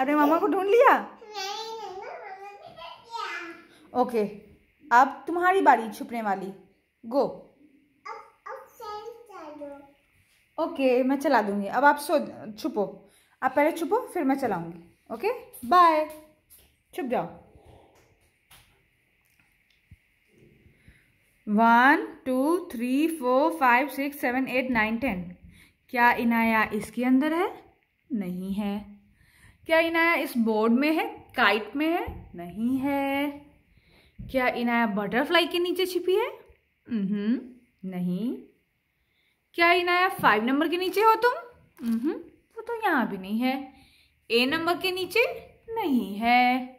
अरे मामा को ढूंढ लिया। ओके अब तुम्हारी बारी छुपने वाली, गो। ओके मैं चला दूंगी। अब आप सो छुपो, आप पहले छुपो फिर मैं चलाऊंगी। ओके बाय, छुप जाओ। 1 2 3 4 5 6 7 8 9 10। क्या इनाया इसके अंदर है? नहीं है। क्या इनाया इस बोर्ड में है, काइट में है? नहीं है। क्या इनाया बटरफ्लाई के नीचे छिपी है? नहीं। क्या इनाया 5 नंबर के नीचे हो तुम? वो तो यहाँ भी नहीं है। A नंबर के नीचे नहीं है।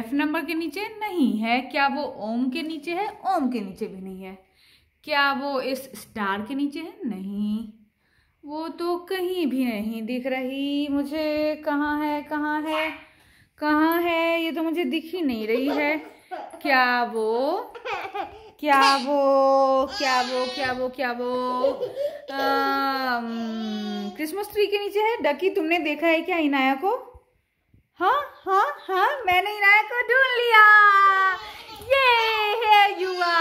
F नंबर के नीचे नहीं है। क्या वो ओम के नीचे है? ओम के नीचे भी नहीं है। क्या वो इस स्टार के नीचे है? नहीं, वो तो कहीं भी नहीं दिख रही मुझे। कहाँ है, कहाँ है, कहाँ है? ये तो मुझे दिख ही नहीं रही है। क्या वो क्या वो क्या वो क्या वो क्या वो क्रिसमस ट्री के नीचे है? डकी तुमने देखा है क्या इनाया को? हाँ हाँ हाँ, मैंने इनाया को ढूंढ लिया। ये है युवा।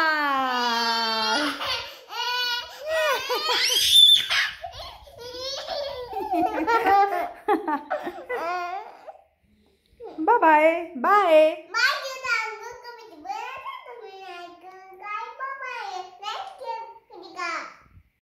Bye bye bye.